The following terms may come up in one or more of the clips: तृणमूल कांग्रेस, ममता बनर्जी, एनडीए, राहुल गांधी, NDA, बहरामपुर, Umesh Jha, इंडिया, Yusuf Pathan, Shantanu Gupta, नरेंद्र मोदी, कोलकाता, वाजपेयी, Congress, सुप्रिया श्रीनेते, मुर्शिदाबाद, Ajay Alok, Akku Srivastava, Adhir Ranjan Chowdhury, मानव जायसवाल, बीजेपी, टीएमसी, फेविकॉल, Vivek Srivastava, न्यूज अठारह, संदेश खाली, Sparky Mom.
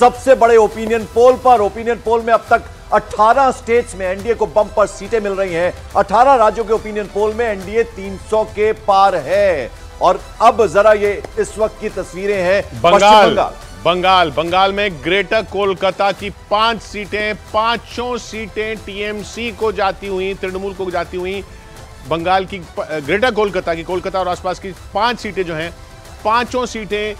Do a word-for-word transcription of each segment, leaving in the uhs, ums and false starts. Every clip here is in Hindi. सबसे बड़े ओपिनियन पोल पर। ओपिनियन पोल में अब तक अठारह स्टेट्स में एनडीए को बम्पर सीटें मिल रही हैं। अठारह राज्यों के ओपिनियन पोल में एनडीए तीन सौ के पार है। और अब जरा ये इस वक्त की तस्वीरें हैं बंगाल बंगाल बंगाल में ग्रेटर कोलकाता की पांच सीटें पांचों सीटें टीएमसी को जाती हुई, तृणमूल को जाती हुई। बंगाल की ग्रेटर कोलकाता की कोलकाता और आसपास की पांच सीटें जो हैं, पांचों सीटें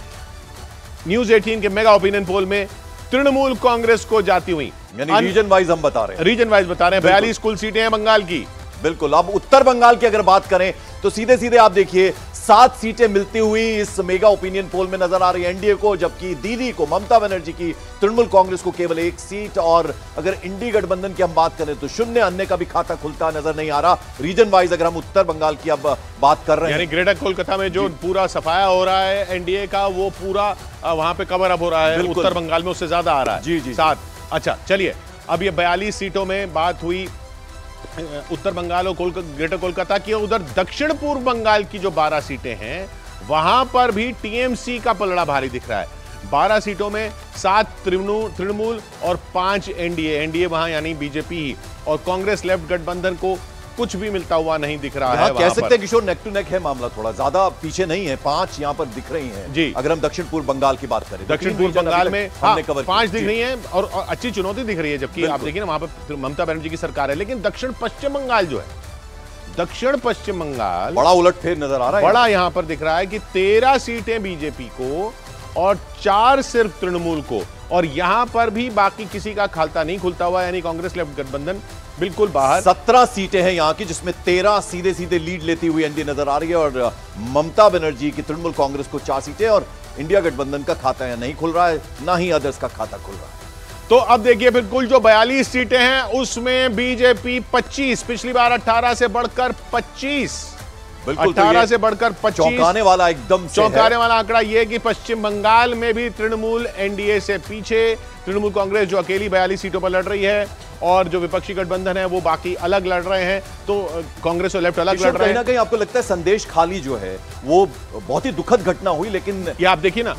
न्यूज अठारह के मेगा ओपिनियन पोल में तृणमूल कांग्रेस को जाती हुई। यानी रीजन वाइज हम बता रहे हैं, रीजन वाइज बता रहे हैं। बयालीस कुल सीटें हैं बंगाल की। बिल्कुल। अब उत्तर बंगाल की अगर बात करें तो सीधे सीधे आप देखिए सात सीटें मिलती हुई इस मेगा ओपिनियन पोल में नजर आ रही है एनडीए को, जबकि दीदी को, ममता बनर्जी की तृणमूल कांग्रेस को केवल एक सीट। और अगर इंडी गठबंधन की हम बात करें तो शून्य, अन्य का भी खाता खुलता नजर नहीं आ रहा। रीजन वाइज अगर हम उत्तर बंगाल की अब बात कर रहे हैं, ग्रेटर कोलकाता में जो पूरा सफाया हो रहा है एनडीए का, वो पूरा वहां पर कवर अप हो रहा है। उत्तर बंगाल में उससे ज्यादा आ रहा है। जी जी सात। अच्छा चलिए, अब ये बयालीस सीटों में बात हुई उत्तर बंगाल और कोलकाता, ग्रेटर कोलकाता की। उधर दक्षिण पूर्व बंगाल की जो बारह सीटें हैं, वहां पर भी टीएमसी का पलड़ा भारी दिख रहा है। बारह सीटों में सात तृणमूल तृणमूल और पांच एनडीए। एनडीए वहां यानी बीजेपी ही, और कांग्रेस लेफ्ट गठबंधन को कुछ भी मिलता हुआ नहीं दिख रहा है। कह सकते हैं किशोर, नेक टू नेक है मामला, थोड़ा ज्यादा पीछे नहीं है। पांच यहाँ पर दिख रही हैं जी। अगर हम दक्षिण पूर्व बंगाल की बात करें, दक्षिण पूर्व बंगाल में पांच दिख रही हैं और अच्छी चुनौती दिख रही है। जबकि आप देखिए ना, वहां पर ममता बनर्जी की सरकार है। लेकिन दक्षिण पश्चिम बंगाल जो है, दक्षिण पश्चिम बंगाल बड़ा उलटफेर नजर आ रहा है। बड़ा यहाँ पर दिख रहा है कि तेरह सीटें बीजेपी को और चार सिर्फ तृणमूल को, और यहां पर भी बाकी किसी का खाता नहीं खुलता हुआ। यानी कांग्रेस लेफ्ट गठबंधन बिल्कुल बाहर। सत्रह सीटें हैं यहाँ की, जिसमें तेरह सीधे सीधे लीड लेती हुई एनडीए नजर आ रही है, और ममता बनर्जी की तृणमूल कांग्रेस को चार सीटें। और इंडिया गठबंधन का खाता है नहीं खुल रहा है, ना ही अदर्स का खाता खुल रहा है। तो अब देखिए फिर कुल जो बयालीस सीटें हैं, उसमें बीजेपी पच्चीस, पिछली बार अट्ठारह से बढ़कर पच्चीस, बिल्कुल अठारह से बढ़कर पच्चीस। चौंकाने वाला एकदम चौंकाने वाला आंकड़ा यह कि पश्चिम बंगाल में भी तृणमूल एनडीए से पीछे। तृणमूल कांग्रेस जो अकेली बयालीस सीटों पर लड़ रही है, और जो विपक्षी गठबंधन है वो बाकी अलग लड़ रहे हैं। तो कांग्रेस और लेफ्ट अलग लड़ रहे हैं। कहीं ना कहीं आपको लगता है संदेश खाली जो है वो बहुत ही दुखद घटना हुई। लेकिन ये आप देखिए ना,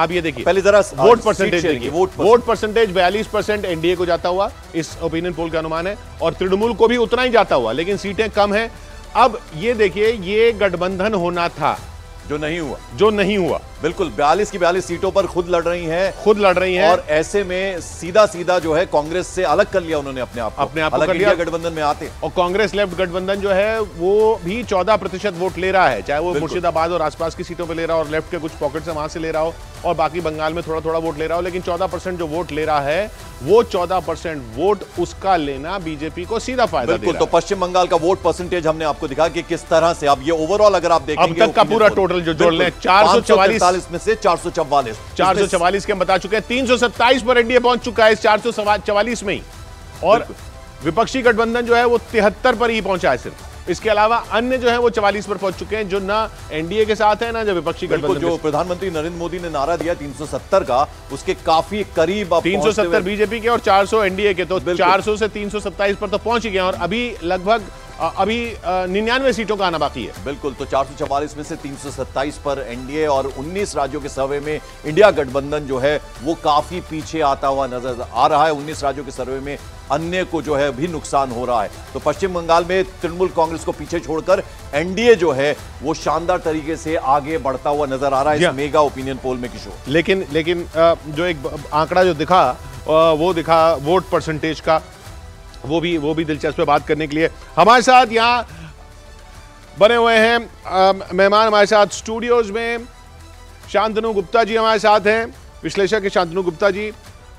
आप ये देखिए पहले जरा वोट परसेंटेज देखिए। वोट परसेंटेज बयालीस परसेंट एनडीए को जाता हुआ इस ओपिनियन पोल का अनुमान है, और तृणमूल को भी उतना ही जाता हुआ, लेकिन सीटें कम है। अब ये देखिए, ये गठबंधन होना था जो नहीं हुआ, जो नहीं हुआ। बिल्कुल बयालीस की बयालीस सीटों पर खुद लड़ रही हैं, खुद लड़ रही हैं। और ऐसे में सीधा सीधा जो है कांग्रेस से अलग कर लिया उन्होंने अपने आप को, अपने आप को कर लिया गठबंधन में आते। और कांग्रेस लेफ्ट गठबंधन जो है वो भी चौदह प्रतिशत वोट ले रहा है, चाहे वो मुर्शिदाबाद और आसपास की सीटों पर ले रहा हो, और लेफ्ट के कुछ पॉकेट से वहां से ले रहा हो, और बाकी बंगाल में थोड़ा थोड़ा वोट ले रहा हो। लेकिन चौदह परसेंट जो वोट ले रहा है, वो चौदह परसेंट वोट उसका लेना बीजेपी को सीधा फायदा। बिल्कुल। तो पश्चिम बंगाल का वोट परसेंटेज हमने आपको दिखा कि किस तरह से अब ये ओवरऑल अगर आप देखें, अब तक का पूरा टोटल जो जोड़ लें, चार सौ चवालीस में से चार सौ चवालीस, चार सौ चवालीस के हम बता चुके हैं। तीन सौ सत्ताईस पर एनडीए पहुंच चुका है चार सौ चवालीस में ही, और विपक्षी गठबंधन जो है वो तिहत्तर पर ही पहुंचा है सिर्फ। इसके अलावा अन्य जो है वो चवालीस पर पहुंच चुके हैं, जो ना एनडीए के साथ है ना जो विपक्षी गठबंधन। जो प्रधानमंत्री नरेंद्र मोदी ने नारा दिया तीन सौ सत्तर का, उसके काफी करीब तीन सौ सत्तर बीजेपी के और चार सौ एनडीए के। तो चार सौ से तीन सौ सत्ताईस पर तो पहुंच गए, और अभी लगभग अभी निन्यानवे सीटों का आना बाकी है। बिल्कुल। तो चार सौ चवालीस में से तीन सौ सत्ताईस पर एनडीए, और उन्नीस राज्यों के सर्वे में इंडिया गठबंधन जो है वो काफी पीछे आता हुआ नजर आ रहा है। उन्नीस राज्यों के सर्वे में अन्य को जो है भी नुकसान हो रहा है। तो पश्चिम बंगाल में तृणमूल कांग्रेस को पीछे छोड़कर एनडीए जो है वो शानदार तरीके से आगे बढ़ता हुआ नजर आ रहा है इस मेगा ओपिनियन पोल में किशोर। लेकिन लेकिन जो एक आंकड़ा जो दिखा वो दिखा वोट परसेंटेज का, वो भी वो भी दिलचस्प है। बात करने के लिए हमारे साथ यहाँ बने हुए हैं मेहमान, हमारे साथ स्टूडियोज में शांतनु गुप्ता जी हमारे साथ हैं, विश्लेषक के शांतनु गुप्ता जी,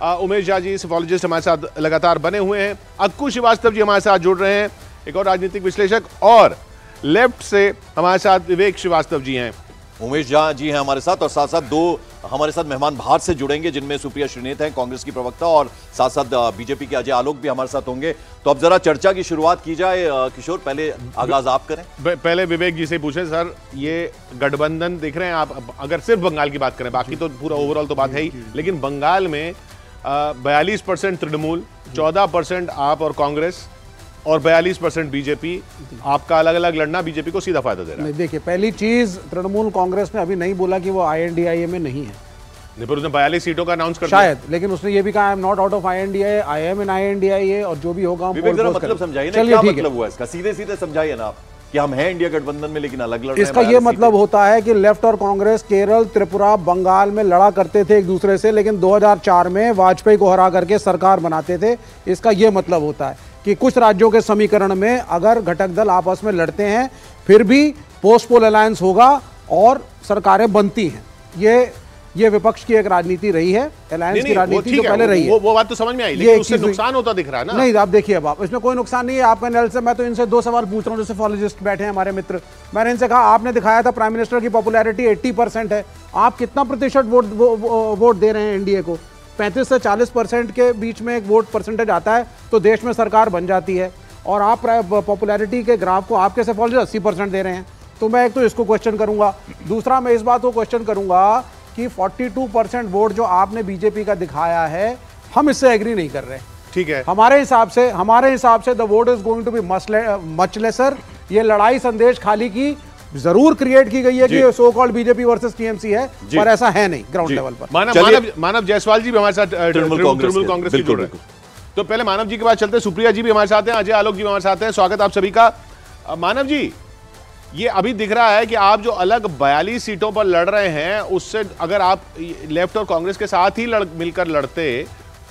आ, उमेश झा जी सिफॉलोजिस्ट हमारे साथ लगातार बने हुए हैं, अक्कू श्रीवास्तव जी हमारे साथ जुड़ रहे हैं, एक और राजनीतिक विश्लेषक, और लेफ्ट से हमारे साथ विवेक श्रीवास्तव जी हैं, उमेश झा जी हैं हमारे साथ, और साथ साथ दो हमारे साथ मेहमान बाहर से जुड़ेंगे जिनमें सुप्रिया श्रीनेते हैं कांग्रेस की प्रवक्ता, और साथ साथ बीजेपी के अजय आलोक भी हमारे साथ होंगे। तो अब जरा चर्चा की शुरुआत की जाए किशोर, पहले आगाज आप करें। पहले विवेक जी से पूछें, सर ये गठबंधन देख रहे हैं आप, अगर सिर्फ बंगाल की बात करें, बाकी तो पूरा ओवरऑल तो बात है ही, लेकिन बंगाल में बयालीस परसेंट तृणमूल, चौदह परसेंट आप और कांग्रेस, और बयालीस परसेंट बीजेपी, आपका अलग अलग लड़ना बीजेपी को सीधा फायदा दे रहा है। देखिए पहली चीज, तृणमूल कांग्रेस ने अभी नहीं बोला कि वो आई एन डी आई ए में नहीं है। पर उसने बयालीस सीटों का अनाउंस कर शायद, लेकिन उसने ये भी कहा I am not out of I N D A, I am in I N D A और जो भी होगा। मतलब समझाइए ना क्या मतलब हुआ इसका, सीधे सीधे समझाइए ना आप कि हम हैं इंडिया गठबंधन में लेकिन अलग लड़ रहे हैं। इसका ये मतलब होता है कि लेफ्ट और कांग्रेस केरल, त्रिपुरा, बंगाल में लड़ा करते थे एक दूसरे से, लेकिन दो हज़ार चार में वाजपेयी को हरा करके सरकार बनाते थे। इसका ये मतलब होता है कि कुछ राज्यों के समीकरण में अगर घटक दल आपस में लड़ते हैं फिर भी पोस्ट पोल अलायंस होगा और सरकारें बनती हैं। ये ये विपक्ष की एक राजनीति रही है, अलायंस की राजनीति जो पहले रही है। वो, वो बात तो समझ में आई, लेकिन उससे नुकसान होता दिख रहा है ना। नहीं आप देखिए, अब आप इसमें कोई नुकसान नहीं है आपका नल से। मैं तो इनसे दो सवाल पूछ रहा हूँ, जैसे फॉलोजिस्ट बैठे हैं हमारे मित्र, मैंने इनसे कहा आपने दिखाया था प्राइम मिनिस्टर की पॉपुलैरिटी एट्टी परसेंट है, आप कितना प्रतिशत वोट वोट दे रहे हैं एनडीए को? पैंतीस से चालीस परसेंट के बीच में एक वोट परसेंटेज आता है तो देश में सरकार बन जाती है, और आप पॉपुलैरिटी के ग्राफ को आप कैसे फॉलोजिस्ट अस्सी परसेंट दे रहे हैं? तो मैं एक तो इसको क्वेश्चन करूंगा। दूसरा मैं इस बात को क्वेश्चन करूंगा कि बयालीस परसेंट वोट जो आपने बीजेपी का दिखाया है, हम इससे एग्री नहीं कर रहे। ठीक है, हमारे हिसाब से हमारे हिसाब से the vote is going to be much lesser. ये लड़ाई संदेश खाली की जरूर क्रिएट की गई है कि so called बीजेपी versus टीएमसी है, पर ऐसा है नहीं ग्राउंड लेवल पर। मानव मानव जायसवाल जी भी हमारे साथ तृणमूल कांग्रेस से जुड़ रहे हैं, तो पहले मानव जी के बाद चलते हैं। सुप्रिया जी भी हमारे साथ हैं, अजय आलोक जी हमारे साथ हैं, स्वागत आप सभी का। मानव जी, ये अभी दिख रहा है कि आप जो अलग बयालीस सीटों पर लड़ रहे हैं उससे अगर आप लेफ्ट और कांग्रेस के साथ ही लड़ मिलकर लड़ते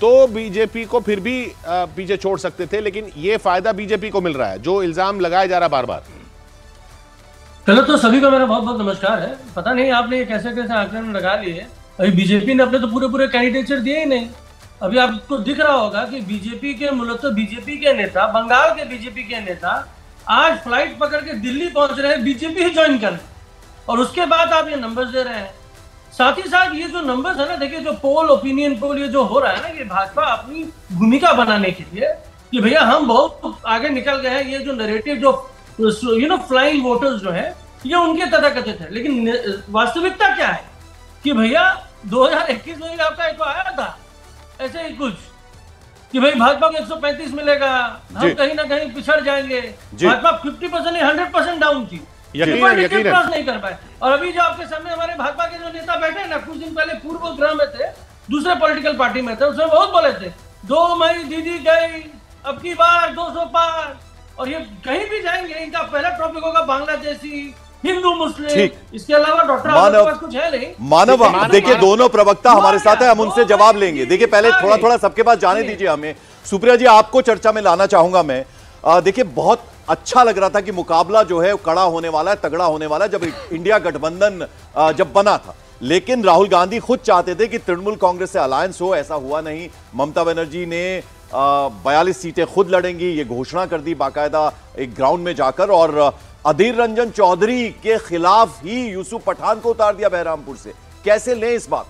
तो बीजेपी को फिर भी पीछे छोड़ सकते थे, लेकिन ये फायदा बीजेपी को मिल रहा है जो इल्जाम लगाया जा रहा है बार बार। चलो, तो सभी को मेरा बहुत बहुत नमस्कार है। पता नहीं आपने ये कैसे कैसे आंकलन लगा लिए। अभी बीजेपी ने अपने तो पूरे पूरे कैंडिडेचर दिए ही नहीं। अभी आपको दिख रहा होगा कि बीजेपी के मूलतः बीजेपी के नेता, बंगाल के बीजेपी के नेता आज फ्लाइट पकड़ के दिल्ली पहुंच रहे हैं बीजेपी ही ज्वाइन कर, और उसके बाद आप ये नंबर्स दे रहे हैं। साथ ही साथ ये जो नंबर्स है ना, देखिए जो पोल, ओपिनियन पोल, ये जो हो रहा है ना, ये भाजपा अपनी भूमिका बनाने के लिए कि भैया हम बहुत आगे निकल गए हैं, ये जो नरेटिव जो यू नो फ्लाइंग वोटर्स जो है ये उनके तथाकथित है। लेकिन वास्तविकता क्या है कि भैया दो हजार इक्कीस में आपका एक आया था ऐसे ही कुछ कि भाई भाजपा को एक सौ पैंतीस मिलेगा, हम कहीं ना कहीं पिछड़ जाएंगे। भाजपा पचास परसेंट नहीं सौ परसेंट डाउन थी, क्रॉस नहीं कर पाए। और अभी जो आपके सामने हमारे भाजपा के जो नेता बैठे हैं ना, कुछ दिन पहले पूर्व गृह में थे, दूसरे पॉलिटिकल पार्टी में थे, उसमें बहुत बोले थे दो मई दीदी गई, अब की बार दो सौ पार, और ये कहीं भी जाएंगे इनका पहला टॉपिक होगा बांग्लादेशी, हिंदू, मुस्लिम, इसके अलावा डॉक्टर कुछ है नहीं। मानव, देखिए दोनों प्रवक्ता हमारे साथ है, हम उनसे जवाब लेंगे। देखिए पहले थोड़ा थोड़ा सबके पास जाने दीजिए हमें। सुप्रिया जी, आपको चर्चा में लाना चाहूंगा मैं। देखिए बहुत अच्छा लग रहा था कि मुकाबला जो है कड़ा होने वाला है, तगड़ा होने वाला है, जब इंडिया गठबंधन जब बना था। लेकिन राहुल गांधी खुद चाहते थे कि तृणमूल कांग्रेस से अलायंस हो, ऐसा हुआ नहीं। ममता बनर्जी ने बयालीस सीटें खुद लड़ेंगी ये घोषणा कर दी बाकायदा एक ग्राउंड में जाकर, और अधीर रंजन चौधरी के खिलाफ ही यूसुफ पठान को उतार दिया बहरामपुर से। कैसे लें इस बात?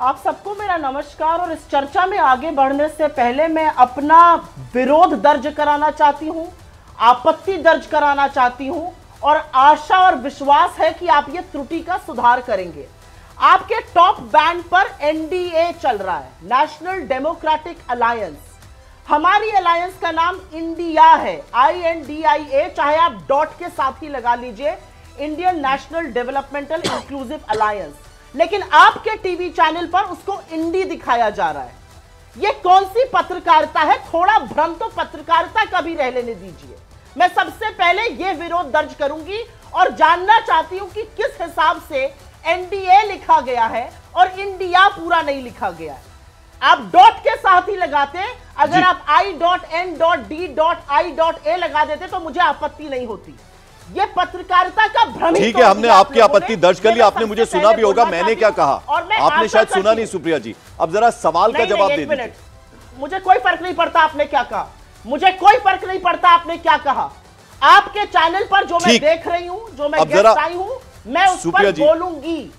आप सबको मेरा नमस्कार, और इस चर्चा में आगे बढ़ने से पहले मैं अपना विरोध दर्ज कराना चाहती हूं, आपत्ति दर्ज कराना चाहती हूं, और आशा और विश्वास है कि आप ये त्रुटि का सुधार करेंगे। आपके टॉप बैंड पर एन डी ए चल रहा है, नेशनल डेमोक्रेटिक अलायंस। हमारी अलायंस का नाम इंडिया है, आई एन डी आई ए, चाहे आप डॉट के साथ ही लगा लीजिए, Indian national developmental inclusive alliance. लेकिन आपके टीवी चैनल पर उसको इंडी दिखाया जा रहा है। ये कौन सी पत्रकारिता है? थोड़ा भ्रम तो पत्रकारिता का भी रह लेने दीजिए। मैं सबसे पहले ये विरोध दर्ज करूंगी और जानना चाहती हूं कि किस हिसाब से एन डी ए लिखा गया है और इंडिया पूरा नहीं लिखा गया है। आप डॉट के साथ ही लगाते, अगर आप I dot N dot D dot I dot A लगा देते तो मुझे आपत्ति नहीं होती। ये पत्रकारिता का भ्रम। ठीक है, हमने आपकी आपत्ति दर्ज कर ली, आपने मुझे सुना भी होगा मैंने क्या कहा, आपने शायद सुना नहीं। सुप्रिया जी, अब जरा सवाल का जवाब दे दीजिए। मुझे कोई फर्क नहीं पड़ता आपने क्या कहा, मुझे कोई फर्क नहीं पड़ता आपने क्या कहा। आपके चैनल पर जो मैं देख रही हूँ, जो मैं देख रही हूँ, मैं उस पर बोलूंगी।